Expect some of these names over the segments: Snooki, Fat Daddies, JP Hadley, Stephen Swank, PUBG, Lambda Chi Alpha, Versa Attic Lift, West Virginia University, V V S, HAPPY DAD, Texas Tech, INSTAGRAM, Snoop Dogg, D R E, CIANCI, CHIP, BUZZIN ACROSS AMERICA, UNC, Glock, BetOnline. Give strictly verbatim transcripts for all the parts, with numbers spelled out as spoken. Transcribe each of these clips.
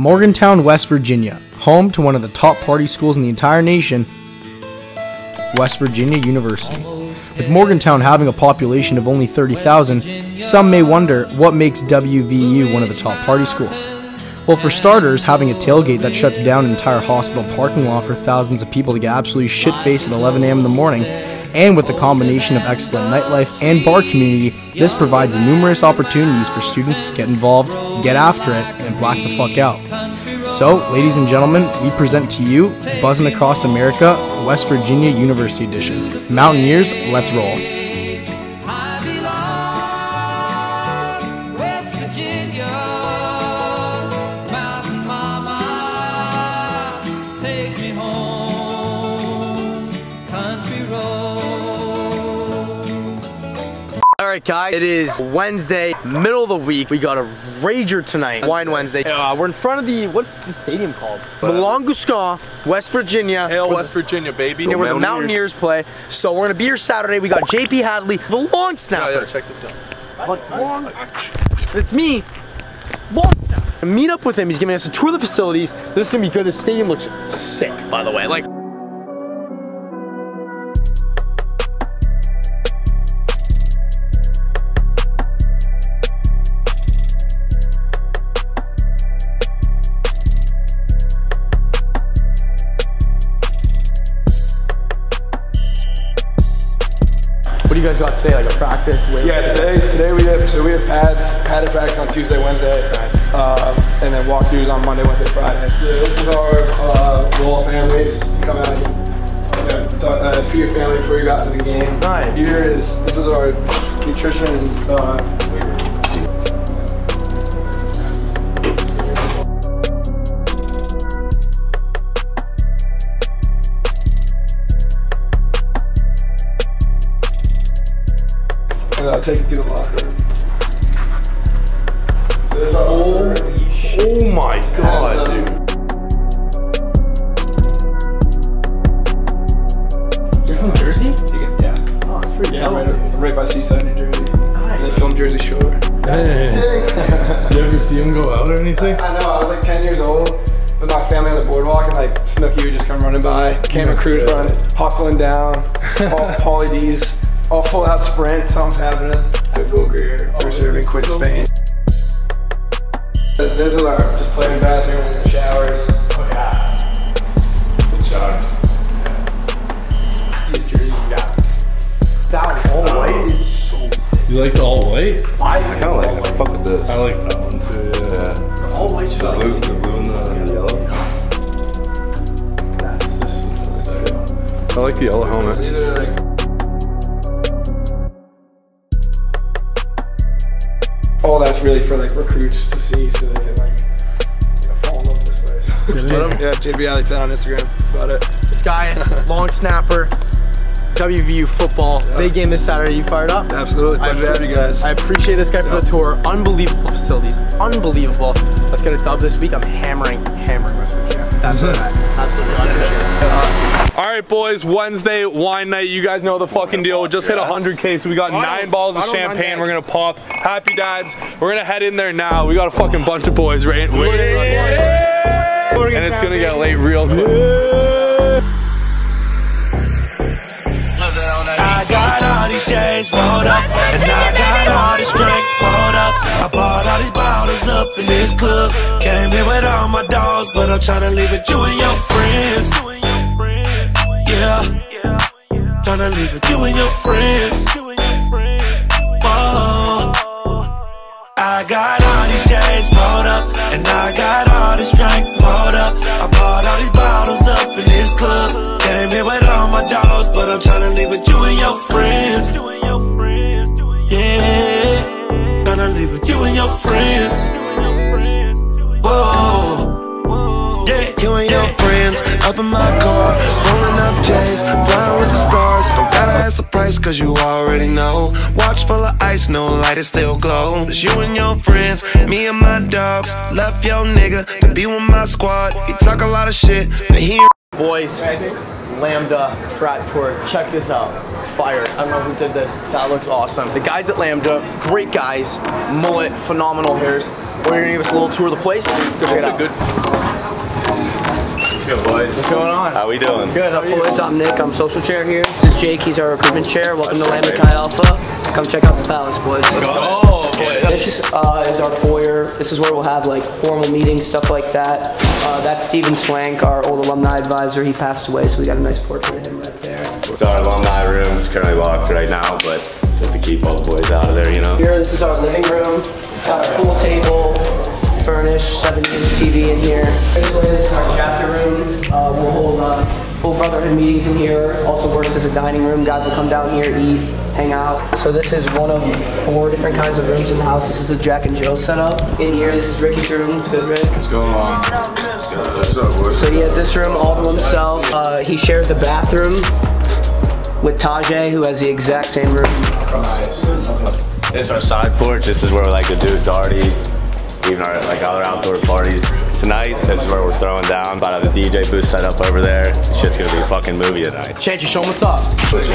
Morgantown, West Virginia, home to one of the top party schools in the entire nation, West Virginia University. With Morgantown having a population of only thirty thousand, some may wonder what makes W V U one of the top party schools. Well, for starters, having a tailgate that shuts down an entire hospital parking lot for thousands of people to get absolutely shit-faced at eleven a m in the morning, and with the combination of excellent nightlife and bar community, this provides numerous opportunities for students to get involved, get after it, and black the fuck out. So, ladies and gentlemen, we present to you Buzzin' Across America, West Virginia University Edition. Mountaineers, let's roll. Alright guys, it is Wednesday, middle of the week. We got a rager tonight, Wine Wednesday. Uh, we're in front of the, what's the stadium called? Melongooska, West Virginia. Hail West Virginia, baby. And where the Mountaineers play. So we're gonna be here Saturday. We got J P Hadley, the long snapper. Yeah, yeah, check this out. What? Long, it's me, long snapper. Meet up with him, he's giving us a tour of the facilities. This is gonna be good, the stadium looks sick, by the way. Like. You guys got today, like a practice? Wait, yeah, today today we have so we have pads, padded practice on Tuesday, Wednesday, nice. um, and then walkthroughs on Monday, Wednesday, Friday. So this is our uh, little families come out and you know, uh, see your family before you got to the game. Nice. Here is this is our nutrition and. Uh, I'll take it to the locker room. So there's our oh, oh my god, dude. You're from Jersey? Yeah. Oh, it's pretty yeah, right, right by Seaside, New Jersey. Nice. They filmed Jersey Shore. That's hey. Sick. Did you ever see him go out or anything? I, I know, I was like ten years old with my family on the boardwalk, and like Snooki would just come running by, camera crews running, hustling down, Pauly D's. All full out sprint, something's happening. Good goal career, preserving quick so Spain. Cool. This is our just playing bathroom in the showers. Oh yeah. Good jobs. Yeah. These jerseys you got. That one all white is so sick. You like the all white? I, I kinda like it. I fuck with this. I like that one too, yeah. It's all white just like the blue and the yellow. That's just I like the yellow helmet. Either like all that's really for like recruits to see, so they can like you know, fall in love with this place. Really? Yeah, J P Hadley ten on Instagram. That's about it. This guy, long snapper, W V U football. Yeah. Big game this Saturday. You fired up? Absolutely. Pleasure to have you guys. I appreciate this guy yeah. for the tour. Unbelievable facilities. Unbelievable. Let's get a dub this week. I'm hammering, hammering West Virginia. That's it. Absolutely. I appreciate it. All right, boys, Wednesday, wine night. You guys know the fucking deal. We just hit one hundred K, so we got nine bottles of champagne. We're going to pop. Happy Dads. We're going to head in there now. We got a fucking bunch of boys right waiting for us. Yeah. And it's going to get late real quick. I got all these chains rolled up, and I got all this drink rolled up. I bought all these bottles up in this club. Came here with all my dogs, but I'm trying to leave it you and your friends. Yeah, tryna leave it, you and your friends. Whoa. I got all these chains rolled up, and I got all this drink rolled up. I bought all these bottles up in this club. Came here with all my dogs, but I'm tryna leave it, you and your friends. Yeah, tryna leave it, you and your friends. Whoa. You and your friends, up in my car, rolling up J's, flying with the stars. Don't gotta ask the price, cause you already know. Watch full of ice, no light, it still glow. It's you and your friends, me and my dogs. Left your nigga to be with my squad. He talk a lot of shit, but he boys, Lambda frat tour, check this out. Fire. I don't know who did this. That looks awesome. The guys at Lambda, great guys. Mullet, phenomenal hairs. We're gonna give us a little tour of the place. Let's go check That's it out. Good. Let's go, boys. What's going on? How we doing? Good. How boys? I'm Nick. I'm social chair here. This is Jake. He's our recruitment chair. Welcome That's to Lambda Chi Alpha. Come check out the palace, boys. Let's go. Oh, boys. This uh, is our foyer. This is where we'll have like formal meetings, stuff like that. Uh, that's Stephen Swank, our old alumni advisor. He passed away, so we got a nice portrait of him right there. It's our alumni room. It's currently locked right now, but just to keep all the boys out of there, you know. Here, this is our living room. Got a pool table, furnished, seven inch T V in here. This is our chapter room. Uh, we'll hold uh, full brotherhood meetings in here. Also works as a dining room. Guys will come down here, eat, hang out. So this is one of four different kinds of rooms in the house. This is a Jack and Jill setup. In here, this is Ricky's room. Good, Rick. What's going on? What's up, boys? So he has this room all to himself. Uh, he shares a bathroom with Tajay, who has the exact same room. Nice. This is our side porch. This is where we like to do parties, even our like other outdoor parties. Tonight, this is where we're throwing down. About the D J booth set up over there. This shit's gonna be a fucking movie tonight. Chance, you show them what's up. Yeah,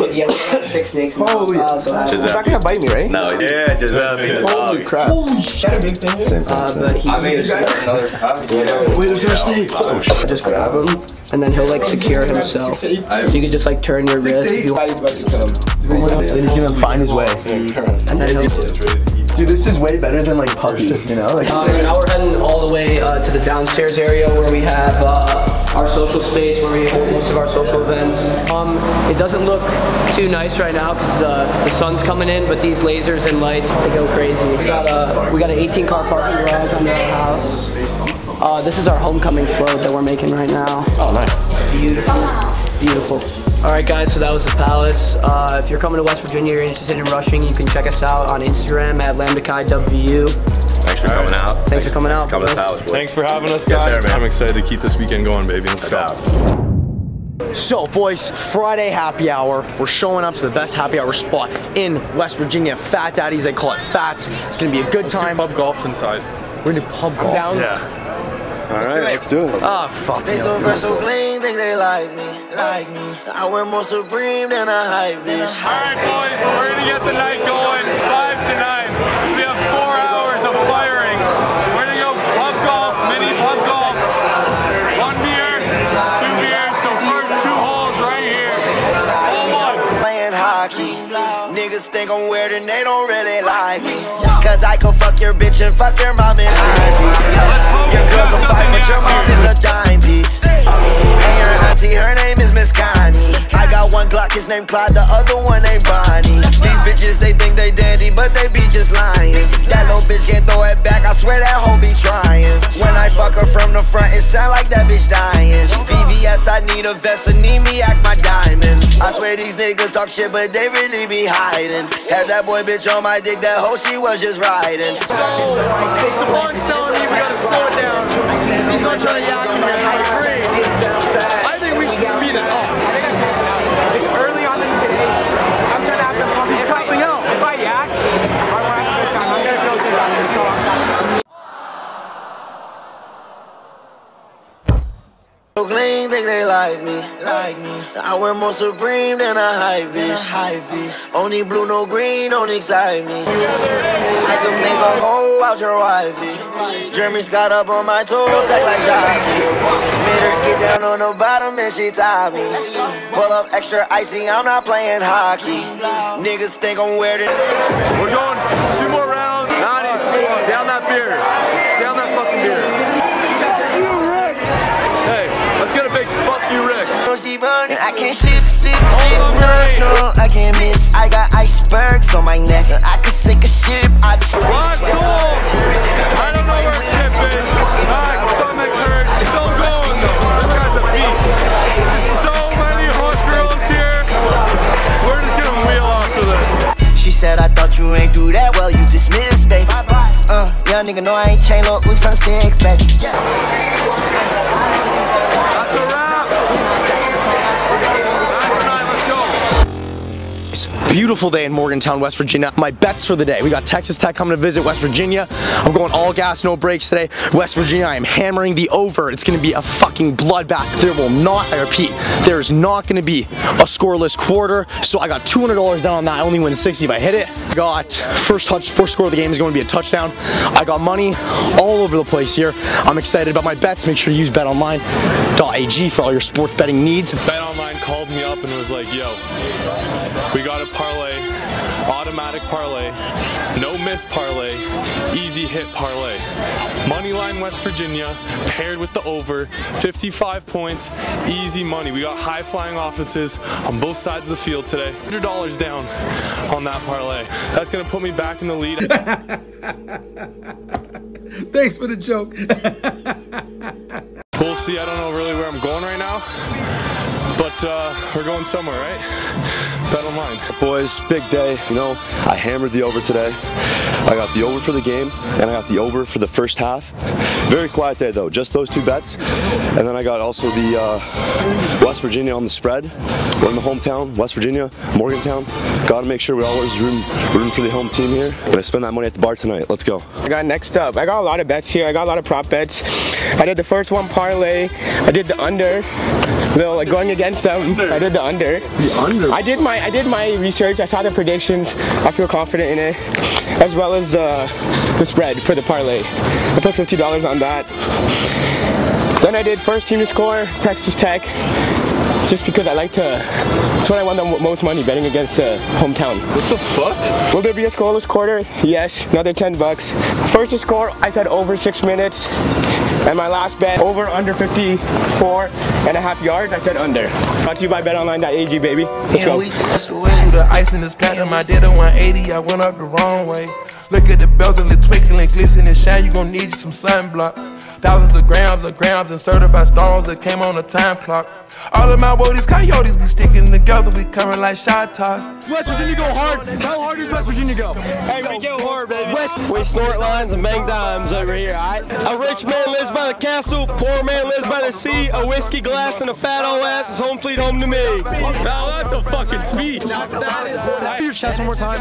we, yeah, we have six snakes. Holy uh, so Giuseppe. He's not gonna bite me, right? No, yeah, Giuseppe. Holy crap. Holy shit. That's a big thing. Uh, but he's I made mean, another copy. Wait, there's no snake. Oh, shit. Just grab him, and then he'll like secure himself. So you can just like turn your wrist if you want. He's gonna find his way. And then he'll... Dude, this is way better than like P U B G, you know? Like, uh, now we're heading all the way uh, to the downstairs area where we have uh, our social space, where we hold most of our social events. Um, it doesn't look too nice right now because uh, the sun's coming in, but these lasers and lights, they go crazy. We got a, we got an eighteen car parking garage on the house. Uh, this is our homecoming float that we're making right now. Oh, nice. Beautiful, beautiful. Alright guys, so that was the palace. Uh, if you're coming to West Virginia, you're interested in rushing, you can check us out on Instagram at Lambda Chi W U. Thanks for coming out. Thanks, Thanks for coming out. For coming to the palace, boys. Thanks for having us, guys. Yes, sir, man. I'm excited to keep this weekend going, baby. Let's go. So boys, Friday happy hour. We're showing up to the best happy hour spot in West Virginia. Fat Daddies, they call it Fats. It's gonna be a good Let's time. Let's do pub golf inside. We're gonna do pub golf. Down. Yeah. Alright, let's do it. Ah, oh, fuck. Stay so fresh, so clean, think they like me, like me. I wear more Supreme than a hype bitch. Alright, boys, we're gonna get the night going. It's live tonight. It's gonna be a four hours of firing. We're gonna go pub golf, mini pub golf. One beer, two beers. So first two holes right here. All one. Playing hockey. Niggas think I'm weird and they don't really like me. Cause I can fuck your bitch and fuck your mom and auntie. Your girl's a fight, but your mom is a dime piece. And your auntie, her name is Miss Connie. I got one Glock, his name Clyde, the other one named Bonnie. These bitches, they think they dandy, but they be just lying. That little bitch can't throw it back, I swear that hoe be trying. When I fuck her from the front, it sound like that bitch dying. V V S, I need a vest, and need me act my diamond. I swear these niggas talk shit, but they really be hiding. Had that boy bitch on my dick, that hoe she was just riding. So, it's the one telling me we gotta slow it down. He's not trying to yacht me, I agree. I think we should speed it up. It's early on in the day. I'm trying to have to pump. He's popping out. If I yak, I won't have a good time. I'm gonna close it up. So I'm So clean, think they like me, like me. I wear more Supreme than a hype bitch, hype bitch. Only blue, no green, don't excite me. I can make a hoe out your wifey. Jeremy's got up on my toes, act like jockey. Made her get down on the bottom and she tied me. Pull up extra icy, I'm not playing hockey. Niggas think I'm weird. We're going two more rounds, ninety. Down that beer, down that fucking beer. I can't slip, slip, slip, no, no, I can't miss. I got icebergs on my neck. I could sink a ship, I just want to I don't know where Chip is. My stomach hurts. It's all going. This guy's a beast. There's so many horse girls here. We're just gonna wheel off to this. She said, I thought you ain't do that well. You dismissed, baby. Uh, young nigga, know I ain't chain up. Who's from six, baby? Yeah. That's a wrap. Let's go. beautiful day in Morgantown, West Virginia. My bets for the day: we got Texas Tech coming to visit West Virginia. I'm going all gas, no brakes today. West Virginia, I am hammering the over. It's gonna be a fucking bloodbath. There will not, I repeat, there's not gonna be a scoreless quarter. So I got two hundred dollars down on that. I only win sixty if I hit it. I got first touch, first score of the game is gonna be a touchdown. I got money all over the place here. I'm excited about my bets. Make sure you use bet online dot A G for all your sports betting needs. BetOnline called me up and was like, yo, we got a parlay, automatic parlay, no miss parlay, easy hit parlay. Moneyline West Virginia paired with the over, fifty-five points, easy money. We got high flying offenses on both sides of the field today. one hundred dollars down on that parlay. That's gonna put me back in the lead. Thanks for the joke. We'll see, I don't know really where I'm going right now, but uh, we're going somewhere, right? Bet online. Boys, big day, you know, I hammered the over today. I got the over for the game, and I got the over for the first half. Very quiet day though, just those two bets. And then I got also the uh, West Virginia on the spread. We're in the hometown, West Virginia, Morgantown. Gotta make sure we're always rooting, rooting for the home team here. Gonna spend that money at the bar tonight, let's go. I got next up, I got a lot of bets here. I got a lot of prop bets. I did the first one parlay, I did the under. Little, like going against them, under. I did the under. The under. I did my I did my research. I saw the predictions. I feel confident in it, as well as uh, the spread for the parlay. I put fifty dollars on that. Then I did first team to score, Texas Tech, just because I like to. That's when I won the most money betting against uh, hometown. What the fuck? Will there be a scoreless quarter? Yes, another ten bucks. First to score, I said over six minutes. And my last bet, over under fifty-four and a half yards, I said under. Brought to you by bet online dot A G, baby. Let's go. The ice in this platinum, I did a one eighty, I went up the wrong way. Look at the bells and the twinkling, glisten and shine, you gon' need you some sunblock. Thousands of grams of grams and certified stones that came on the time clock. All of my woodies, coyotes be sticking together, we coming like shot toss. West Virginia go hard. How hard does West Virginia go? Hey, we go hard, baby. West. We snort lines and bang dimes over here, alright? A rich man lives by the castle, poor man lives by the sea, a whiskey glass and a fat old ass is home fleet home to me. Now that's a fucking speech. That is your chest one more time.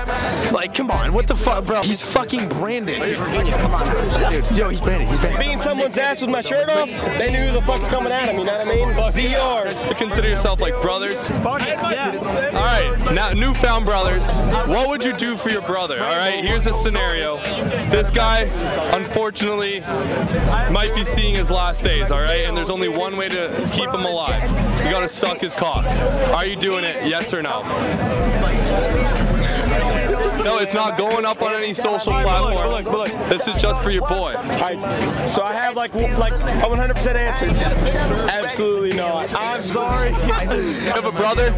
Like, come on, what the fuck, bro? He's fucking branded. Dude, Virginia, come on. Dude, yo, he's branded, he's branded. Beating someone's ass with my shirt off, they knew who the fuck's coming at him, you know what I mean? Fuck Z R. You consider yourself like brothers? Yeah. Alright, now newfound brothers. What would you do for your brother? Alright, here's a scenario. This guy, unfortunately, might be seeing his last days, alright? And there's only one way to keep him alive. You gotta suck his cock. Are you doing it? Yes or no? No, it's not going up on any social platform. But look, but look, this is just for your boy. I, so I have like like a one hundred percent answer. Absolutely not. I'm sorry. You have a brother?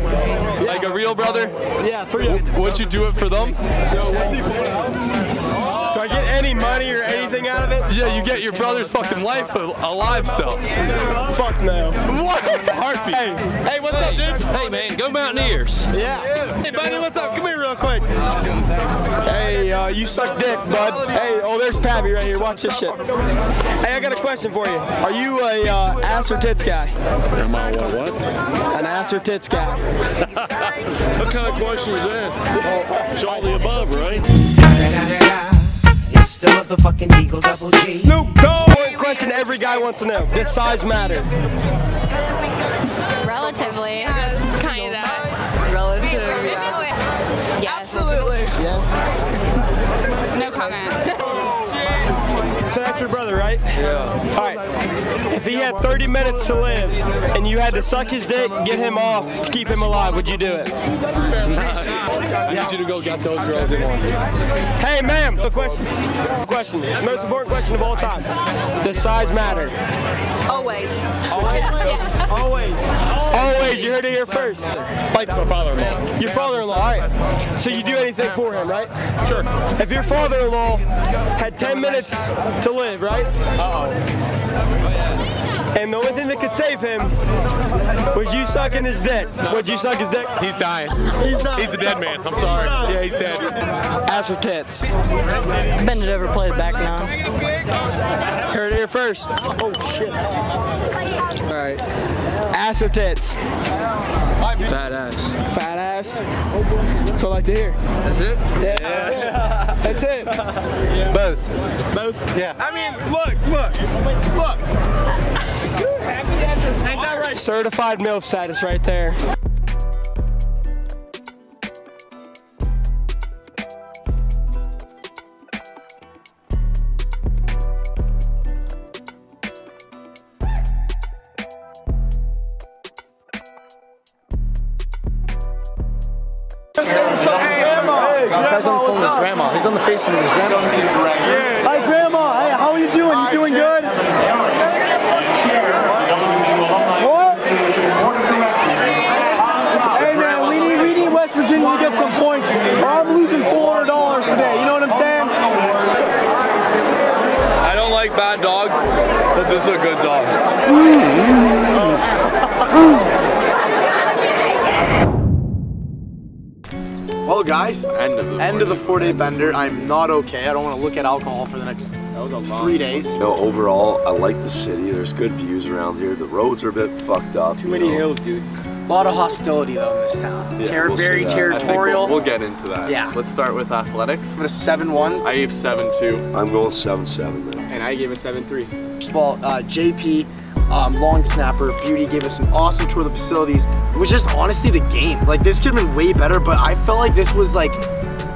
Like a real brother? Yeah, for you. Would you do it for them? Do I get any money or anything out of it? Yeah, you get your brother's fucking life alive still. Fuck no. What? Heartbeat. Hey, hey, what's up, dude? Hey, man, go Mountaineers. Yeah. Hey, buddy, what's up? Come here real quick. Hey, uh, you suck dick, bud. Hey, oh, there's Pappy right here. Watch this shit. Hey, I got a question for you. Are you a uh, ass or tits guy? Am I what? What? An ass or tits guy. What kind of question is that? Well, it's all the above, right? It's the motherfucking Eagle Double G. Snoop Dogg. One question every guy wants to know. Does size matter? Relatively. Um, kind of. Relatively. Yeah. Yes. Absolutely. Yes. No comment. So that's your brother, right? Yeah. All right. If he had thirty minutes to live and you had to suck his dick, get him off to keep him alive, would you do it? I need you to go get those girls in one. Hey, ma'am, the question, question, most important question of all time. Does size matter? Always. Always? Yeah. Always. Always. You heard it here first. Like my father-in-law. Your father-in-law, all right. So you do anything for him, right? Sure. If your father-in-law had ten minutes to live, right? Uh-oh. And the only thing that could save him was you sucking his dick. Would you suck his dick? He's dying. He's dying. He's a dead man. I'm sorry. He's yeah, he's dead. Ass or tits? Bend it over, play it back now. Heard it here first. Oh, shit. All right. Ass or tits? Fat ass. Fat ass? That's what I like to hear. That's it? Yeah. yeah. That's it. Yeah. Both. Both? Yeah. I mean, look, look, look. Dude, happy dad's ain't that right? Certified MILF status right there. He's on the face with his grandma. Hi, Grandma. Hey, how are you doing? You doing good? What? Hey, man, we need, we need West Virginia to get some points, or I'm losing four dollars today. You know what I'm saying? I don't like bad dogs, but this is a good dog. Well, guys, end of the, end of the four day bender. I'm not okay. I don't want to look at alcohol for the next three days. You know, overall, I like the city. There's good views around here. The roads are a bit fucked up. Too many know. hills, dude. A lot of hostility, though, in this town. Yeah, Ter we'll very territorial. We'll, we'll get into that. Yeah. Let's start with athletics. I'm going to seven one. I gave seven two. I'm going seven seven, man. And I gave it seven three. First of all, uh, J P. Um, long snapper, Beauty gave us an awesome tour of the facilities. It was just honestly the game. Like, this could have been way better, but I felt like this was like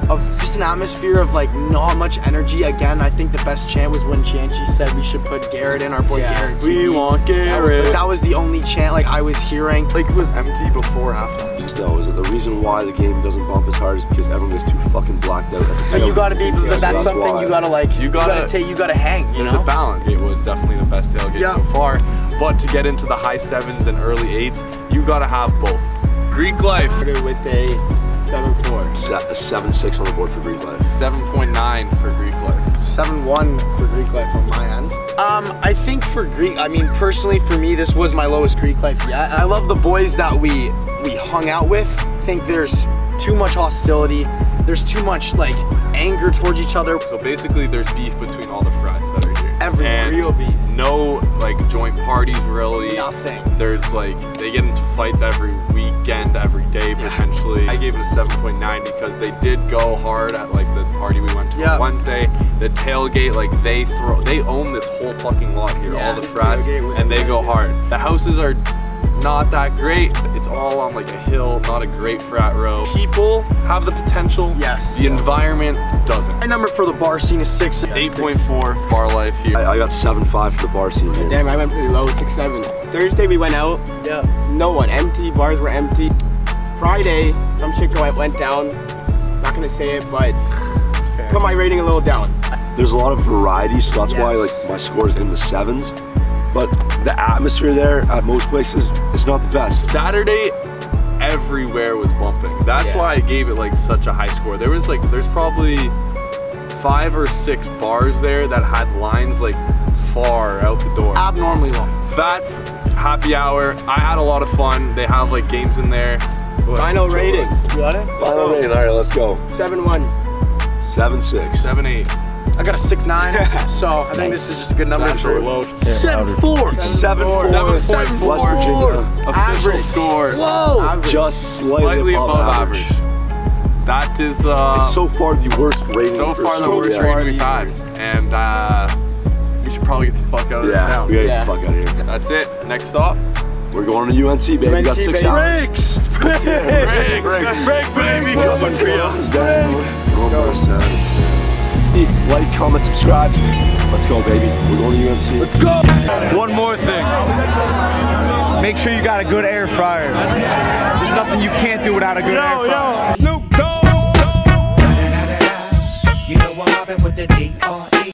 a, just an atmosphere of like not much energy. Again, I think the best chant was when CIANCI said we should put Garrett in, our boy yeah, Garrett. We G. want Garrett. That was, that was the only chant like I was hearing. Like, it was empty before halftime. Still, is it the reason why the game doesn't bump as hard is because everyone is too fucking blocked out at the time. You gotta be, that's, that's something why. you gotta like, you gotta, you gotta, take, you gotta hang, you know? The balance. It was definitely the best tailgate yeah. so far. But to get into the high sevens and early eights, you gotta have both. Greek life with a seven four. seven six on the board for Greek life. seven point nine for Greek life. seven one for Greek life on my end. Um, I think for Greek, I mean, personally for me, this was my lowest Greek life yet. I love the boys that we we hung out with. I think there's too much hostility. There's too much like anger towards each other. So basically, there's beef between all the frats that are here. Every and real beef. No like joint parties really. Nothing. There's like, they get into fights every weekend, every day potentially. Yeah. I gave it a seven point nine because they did go hard at like the party we went to yeah. on Wednesday. The tailgate, like they throw, they own this whole fucking lot here, yeah, all the, the frats, and they go hard. The houses are not that great. It's all on like a hill, not a great frat row. People have the potential. Yes. The environment doesn't. My number for the bar scene is six. eight point four bar life here. I, I got seven five for the bar scene here. Damn, I went pretty low, six seven. Thursday we went out. Yeah. No one. Empty. Bars were empty. Friday, some shit go, I went down. Not gonna say it, but fair. Put my rating a little down. There's a lot of variety, so that's yes. why like my score's in the sevens. But the atmosphere there at most places is not the best. Saturday, everywhere was bumping. That's yeah. why I gave it like such a high score. There was like, there's probably five or six bars there that had lines like far out the door. Abnormally long. That's happy hour. I had a lot of fun. They have like games in there. Final what? rating. You got it? Final oh. rating, all right, let's go. seven one. seven six. seven eight. I got a six nine, so I think nice. This is just a good number for it. seven four. seven four. Average score. Whoa. Average. Just slightly, slightly above, above average. average. That is. Uh, it's so far the worst rating. So far the worst rating we've had, and uh, we should probably get the fuck out of yeah, this town. We gotta yeah. get the fuck out of here. That's it. Next stop. We're going to U N C, baby. We got six hours. Breaks. Breaks. Breaks. Breaks, baby. Going for a seven. Like, comment, subscribe. Let's go, baby. We're going to U N C. Let's go! One more thing. Make sure you got a good air fryer. There's nothing you can't do without a good yo, air fryer. Yo. Snoop Dogg! You know I'm hopping with the D R E.